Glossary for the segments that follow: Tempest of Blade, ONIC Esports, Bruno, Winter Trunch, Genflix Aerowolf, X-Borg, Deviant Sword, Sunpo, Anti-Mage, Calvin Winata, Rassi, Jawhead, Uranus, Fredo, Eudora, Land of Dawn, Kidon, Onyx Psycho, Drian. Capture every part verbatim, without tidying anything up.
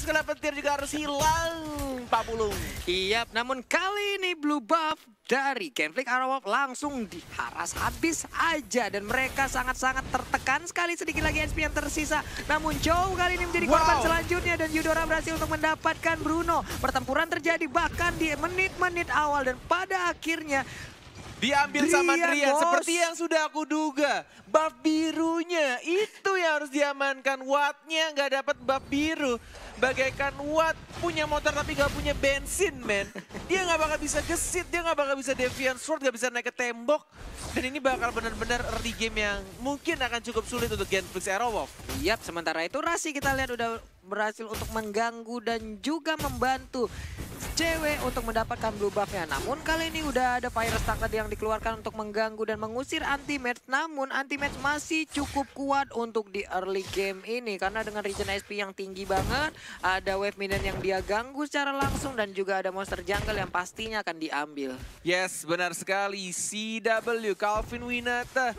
Tugas gelap petir juga harus hilang, Pak Pulung. Iya, namun kali ini blue buff dari Genflix Aerowolf langsung diharas habis aja. Dan mereka sangat-sangat tertekan sekali, sedikit lagi H P yang tersisa. Namun jauh kali ini menjadi korban wow. selanjutnya dan Eudora berhasil untuk mendapatkan Bruno. Pertempuran terjadi bahkan di menit-menit awal dan pada akhirnya diambil Drian, sama Drian, bos. Seperti yang sudah aku duga. Buff birunya itu yang harus diamankan. Wattnya nggak dapat buff biru. Bagaikan Watt punya motor tapi nggak punya bensin, men. Dia nggak bakal bisa gesit, dia nggak bakal bisa Deviant Sword, nggak bisa naik ke tembok. Dan ini bakal benar-benar early game yang mungkin akan cukup sulit untuk Genflix Aerowolf. Yap, sementara itu Rassi kita lihat udah berhasil untuk mengganggu dan juga membantu C W untuk mendapatkan blue buff-nya. Namun kali ini udah ada fire stack tadi yang dikeluarkan untuk mengganggu dan mengusir anti-match. Namun anti-match masih cukup kuat untuk di early game ini. Karena dengan regen H P yang tinggi banget, ada wave minion yang dia ganggu secara langsung dan juga ada monster jungle yang pastinya akan diambil. Yes, benar sekali. C W, Calvin Winata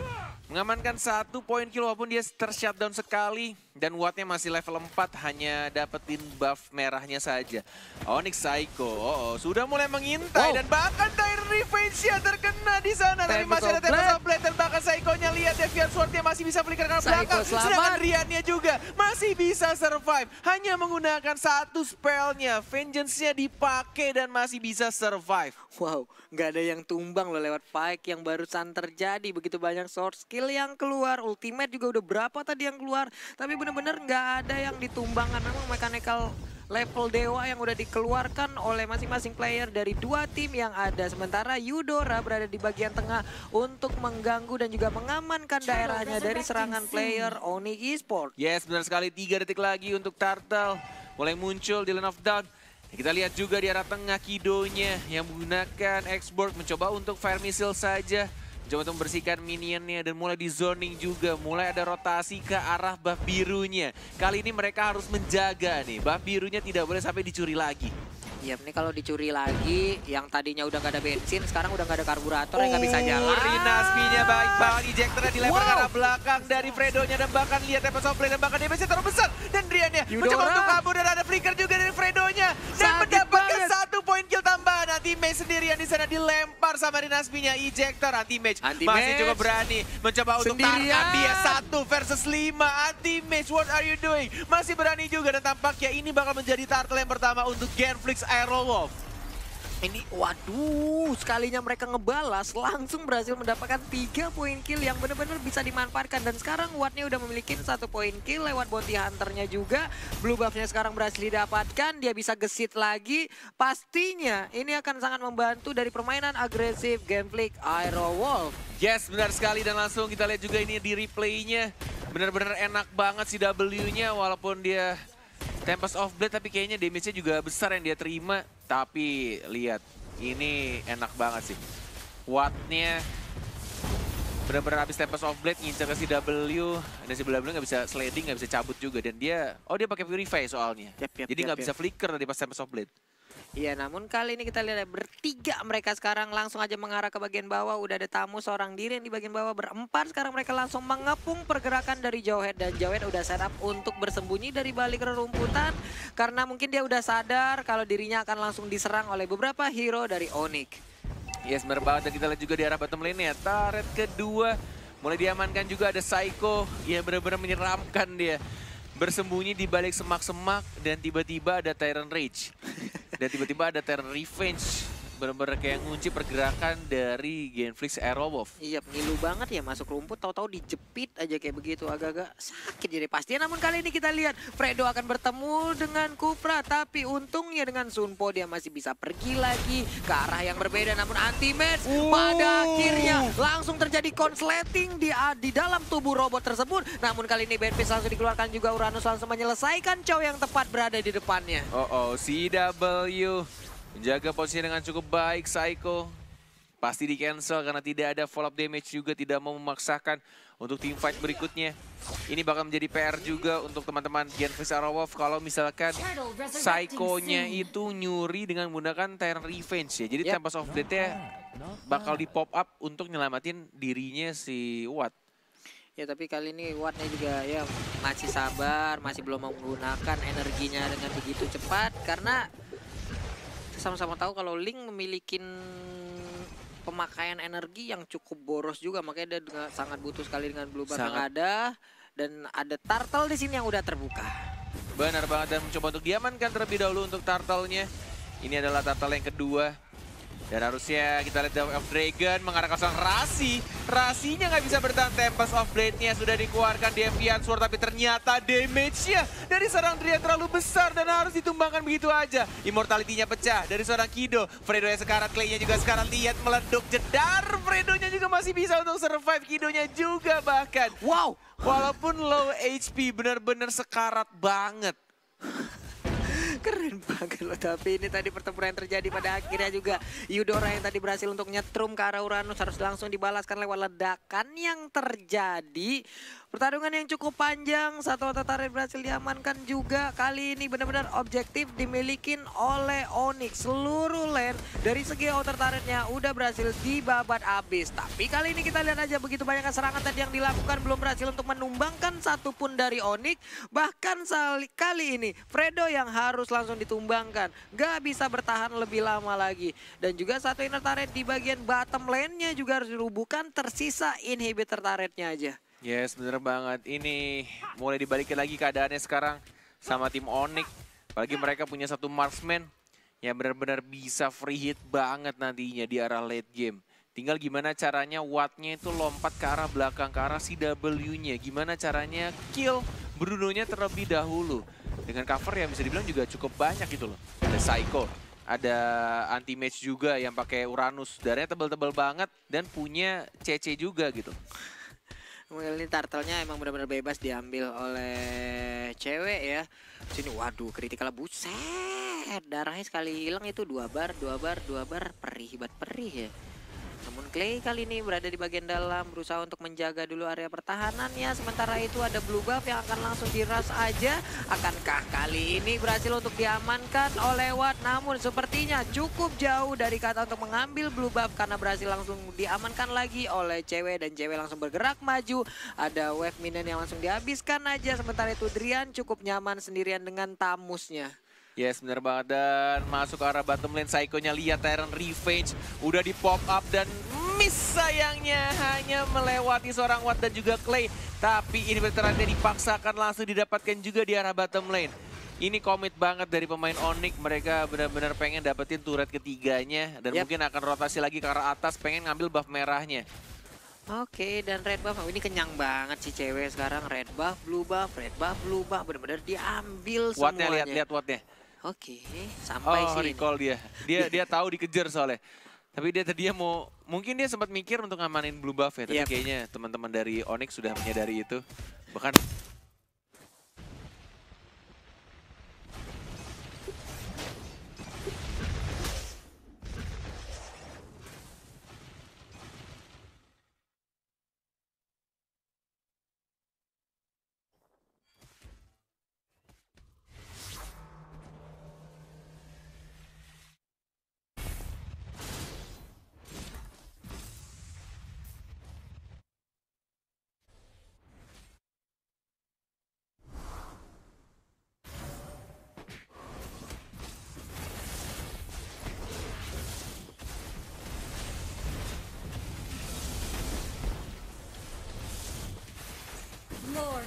mengamankan satu poin kill walaupun dia ter-shutdown sekali. Dan Wattnya masih level empat, hanya dapetin buff merahnya saja. Onyx Psycho oh, oh, sudah mulai mengintai wow. dan bahkan dari revenge-nya terkena di sana. Tapi masih ada Tempest of Blade dan bahkan Psycho-nya lihat Deviant Sword-nya masih bisa beli karena belakang. Sedangkan Drian-nya juga masih bisa survive. Hanya menggunakan satu spell-nya, vengeance-nya dipakai dan masih bisa survive. Wow, nggak ada yang tumbang loh lewat fight yang barusan terjadi. Begitu banyak sword skill yang keluar, ultimate juga udah berapa tadi yang keluar. Tapi bener-bener nggak ada yang ditumbangkan. Memang mechanical level dewa yang udah dikeluarkan oleh masing-masing player dari dua tim yang ada. Sementara Eudora berada di bagian tengah untuk mengganggu dan juga mengamankan daerahnya dari serangan player O N I C Esports. Yes, benar sekali. Tiga detik lagi untuk Turtle. Mulai muncul di Land of Dawn. Kita lihat juga di arah tengah Kidonya yang menggunakan X-Borg mencoba untuk fire missile saja. Coba untuk membersihkan minionnya dan mulai di zoning juga. Mulai ada rotasi ke arah buff birunya. Kali ini mereka harus menjaga nih. Buff birunya tidak boleh sampai dicuri lagi. Iya, ini kalau dicuri lagi, yang tadinya udah gak ada bensin, sekarang udah gak ada karburator oh, yang gak bisa jalan. Uranus P-nya baik banget. Ejectornya dilempar wow. ke arah belakang dari Fredo-nya. Dan bahkan lihat Tempest of Blade, dan bahkan D P S-nya terlalu besar. Dan Drian-nya mencoba untuk kabur dan ada flicker juga dari Fredo-nya. Dan mendapatkan satu poin kill tambahan. Anti-Mage sendirian di sana dilempar sama Uranus P-nya. Ejector Anti-Mage masih cukup berani mencoba untuk tahan dia. Satu versus lima. Anti-Mage, what are you doing? Masih berani juga dan tampaknya ini bakal menjadi turtle yang pertama untuk Genflix Aerowolf. Ini waduh, sekalinya mereka ngebalas langsung berhasil mendapatkan tiga poin kill yang benar-benar bisa dimanfaatkan. Dan sekarang Wattnya udah memiliki satu poin kill lewat bounty hunternya juga. Blue buffnya sekarang berhasil didapatkan, dia bisa gesit lagi. Pastinya ini akan sangat membantu dari permainan agresif Genflix Aerowolf. Yes, benar sekali dan langsung kita lihat juga ini di replaynya. Benar-benar enak banget si W-nya walaupun dia Tempest of Blade tapi kayaknya damage-nya juga besar yang dia terima. Tapi lihat, ini enak banget sih. Wattnya benar-benar habis Tempest of Blade ngincer ke si W. Dan si W nggak bisa sliding, nggak bisa cabut juga. Dan dia, oh dia pakai Purify soalnya. Yep, yep, Jadi nggak yep, yep. bisa flicker tadi pas Tempest of Blade. Iya, namun kali ini kita lihat bertiga mereka sekarang langsung aja mengarah ke bagian bawah. Udah ada tamu seorang diri yang di bagian bawah berempat. Sekarang mereka langsung mengepung pergerakan dari Jawhead. Dan Jawhead udah set up untuk bersembunyi dari balik rerumputan. Karena mungkin dia udah sadar kalau dirinya akan langsung diserang oleh beberapa hero dari O N I C. Yes, benar banget. Dan kita lihat juga di arah bottom lane ya. Turret kedua mulai diamankan juga ada Psycho. Ya benar-benar menyeramkan dia. Bersembunyi di balik semak-semak dan tiba-tiba ada Tyrant Rage. Dan tiba-tiba ada Terror Revenge, benar-benar kayak ngunci pergerakan dari Genflix Aerowolf. Iya, ngilu banget ya masuk rumput, tahu-tahu dijepit aja kayak begitu, agak-agak sakit jadi pastinya. Namun kali ini kita lihat Fredo akan bertemu dengan Kupra, tapi untungnya dengan Sunpo dia masih bisa pergi lagi ke arah yang berbeda. Namun anti-match uh. pada akhirnya langsung terjadi konsleting di, di dalam tubuh robot tersebut. Namun kali ini Benfis langsung dikeluarkan juga, Uranus langsung menyelesaikan cow yang tepat berada di depannya. Oh, oh C W menjaga posisi dengan cukup baik. Psycho pasti di cancel karena tidak ada follow up damage juga, tidak mau memaksakan untuk tim fight berikutnya. Ini bakal menjadi P R juga untuk teman-teman Genflix Aerowolf kalau misalkan Psycho-nya itu nyuri dengan menggunakan Tyrant Revenge ya. Jadi yep. Tempest of Blade-nya bakal di pop up untuk nyelamatin dirinya si Watt. Ya tapi kali ini Wardnya juga ya masih sabar, masih belum menggunakan energinya dengan begitu cepat. Karena sama-sama tahu kalau Link memiliki pemakaian energi yang cukup boros juga. Makanya dia dengan, sangat butuh sekali dengan blue bar yang ada. Dan ada turtle di sini yang udah terbuka. Benar banget, dan mencoba untuk diamankan terlebih dahulu untuk turtle-nya. Ini adalah turtle yang kedua. Dan harusnya kita lihat Death of Dragon mengarahkan sang Rassi. Rassinya nggak bisa bertahan, Tempest of Blade-nya sudah dikeluarkan di Deviant Sword. Tapi ternyata damage-nya dari seorang Drian terlalu besar dan harus ditumbangkan begitu aja. Immortality-nya pecah dari seorang Kido. Fredo yang sekarat, Clay-nya juga sekarat, lihat meleduk jedar. Fredo-nya juga masih bisa untuk survive, Kido-nya juga bahkan. Wow, walaupun low H P benar-benar sekarat banget. Keren banget loh, tapi ini tadi pertempuran yang terjadi pada akhirnya juga Eudora yang tadi berhasil untuk nyetrum ke arah Uranus harus langsung dibalaskan lewat ledakan yang terjadi. Pertarungan yang cukup panjang, satu otot tarik berhasil diamankan juga. Kali ini benar-benar objektif dimilikin oleh Onyx. Seluruh lane dari segi otot tariknya udah berhasil dibabat habis. Tapi kali ini kita lihat aja begitu banyak serangan tadi yang dilakukan belum berhasil untuk menumbangkan satupun dari Onyx. Bahkan kali ini Fredo yang harus langsung ditumbangkan, gak bisa bertahan lebih lama lagi. Dan juga satu inner turret di bagian bottom lane-nya juga harus dirubuhkan, tersisa inhibitor turret-nya aja. Yes, bener banget. Ini mulai dibalikin lagi keadaannya sekarang sama tim Onyx. Apalagi mereka punya satu marksman yang benar-benar bisa free hit banget nantinya di arah late game. Tinggal gimana caranya Watt-nya itu lompat ke arah belakang, ke arah si W-nya. Gimana caranya kill Bruno-nya terlebih dahulu. Dengan cover yang bisa dibilang juga cukup banyak gitu loh. Ada Psycho, ada Anti-Mage juga yang pakai Uranus. Darahnya tebal-tebal banget dan punya C C juga gitu. Ini turtle-nya emang benar-benar bebas diambil oleh cewek ya. Sini waduh kritikal, buset. Darahnya sekali hilang itu dua bar, dua bar, dua bar. Perih, hebat perih ya. Namun Clay kali ini berada di bagian dalam, berusaha untuk menjaga dulu area pertahanannya. Sementara itu ada blue buff yang akan langsung diras aja. Akankah kali ini berhasil untuk diamankan oleh Watt? Namun sepertinya cukup jauh dari kata untuk mengambil blue buff, karena berhasil langsung diamankan lagi oleh cewek. Dan cewek langsung bergerak maju. Ada wave minion yang langsung dihabiskan aja. Sementara itu Drian cukup nyaman sendirian dengan tamusnya. Yes, bener banget, dan masuk ke arah bottom lane. Psycho-nya lihat Tyrant Revenge udah di pop up dan miss, sayangnya hanya melewati seorang Watt dan juga Clay. Tapi ini berarti dipaksakan langsung didapatkan juga di arah bottom lane. Ini komit banget dari pemain Onyx, mereka benar-benar pengen dapetin turret ketiganya. Dan yep, mungkin akan rotasi lagi ke arah atas, pengen ngambil buff merahnya. Oke, dan red buff, oh, ini kenyang banget si cewek sekarang. Red buff, blue buff, red buff, blue buff, benar-benar diambil semuanya. Watt-nya, lihat-lihat Watt-nya. Oke, sampai oh, sini. Recall dia. Dia dia tahu dikejar soalnya. Tapi dia tadi mau, mungkin dia sempat mikir untuk ngamanin blue buff ya, tapi yep, kayaknya teman-teman dari Onyx sudah menyadari itu. Bahkan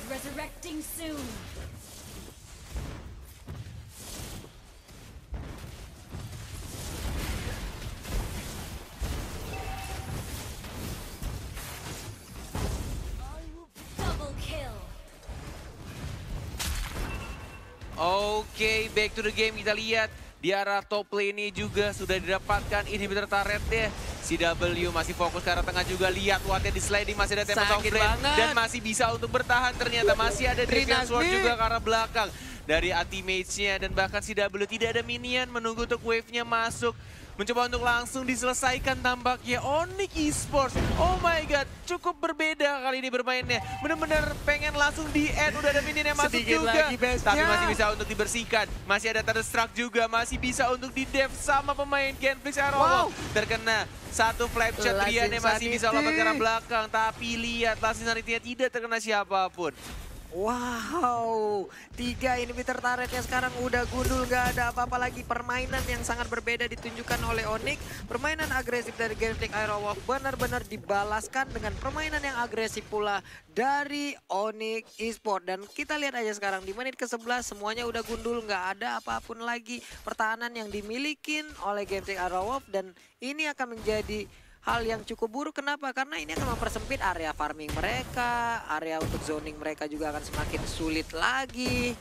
resurrecting soon. Double kill. Oke, okay, back to the game. Kita lihat di arah top lane ini juga sudah didapatkan inhibitor turret-nya. Si W masih fokus ke arah tengah juga, lihat Watt-nya di sliding, masih ada Tempest of Blade dan masih bisa untuk bertahan. Ternyata masih ada Deviant Sword juga ke arah belakang. dari anti-mage-nya. Dan bahkan si W tidak ada minion, menunggu untuk wave-nya masuk. Mencoba untuk langsung diselesaikan tampaknya ONIC Esports. Oh my god, cukup berbeda kali ini bermainnya. Benar-benar pengen langsung di-end, udah ada minion yang masuk sedikit juga. Lagi tapi masih bisa untuk dibersihkan. Masih ada terdestruct juga, masih bisa untuk di-dev sama pemain Genflix Aerowolf. Wow. Terkena satu flap shot, Drian masih bisa lompat ke arah belakang. Tapi lihat, Lasin Sanitinya tidak terkena siapapun. Wow, tiga inhibitor turretnya sekarang udah gundul, nggak ada apa-apa lagi. Permainan yang sangat berbeda ditunjukkan oleh ONIC. Permainan agresif dari Genflix Aerowolf benar-benar dibalaskan dengan permainan yang agresif pula dari ONIC Esports. Dan kita lihat aja sekarang di menit ke sebelas semuanya udah gundul, nggak ada apapun lagi pertahanan yang dimiliki oleh Genflix Aerowolf. Dan ini akan menjadi hal yang cukup buruk. Kenapa? Karena ini akan mempersempit area farming mereka, area untuk zoning mereka juga akan semakin sulit lagi.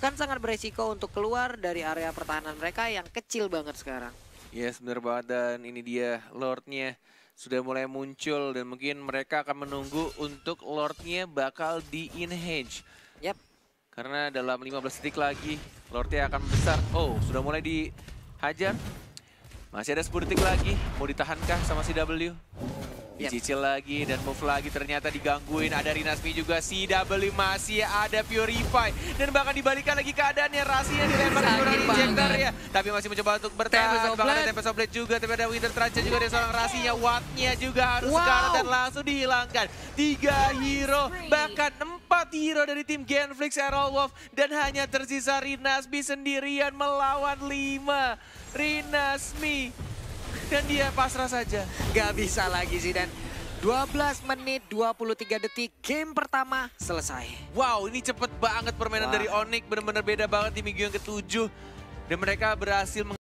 Kan sangat beresiko untuk keluar dari area pertahanan mereka yang kecil banget sekarang. Yes, benar banget. Dan ini dia Lordnya sudah mulai muncul dan mungkin mereka akan menunggu untuk Lordnya bakal di-enhance. Yap. Karena dalam lima belas detik lagi Lordnya akan besar. Oh, sudah mulai dihajar. Masih ada sepuluh detik lagi, mau ditahankah sama si W? Dicicil lagi dan move lagi, ternyata digangguin. Ada Rinasmi juga, si W masih ada Purify. Dan bahkan dibalikan lagi keadaannya, Rasinya dilempar ke orang injector ya. Tapi masih mencoba untuk bertahan, bahkan ada Tempest of Blade juga. Tapi ada Winter Trunch juga dari seorang Rasinya, Watt-nya juga harus kalah dan langsung dihilangkan. Tiga hero, bahkan empat. Empat hero dari tim Genflix Aerowolf dan hanya tersisa Rinasmi sendirian melawan lima. Rinasmi dan dia pasrah saja. Gak bisa lagi sih, dan dua belas menit dua puluh tiga detik game pertama selesai. Wow, ini cepet banget permainan wow. dari ONIC, benar-benar beda banget di minggu yang ketujuh dan mereka berhasil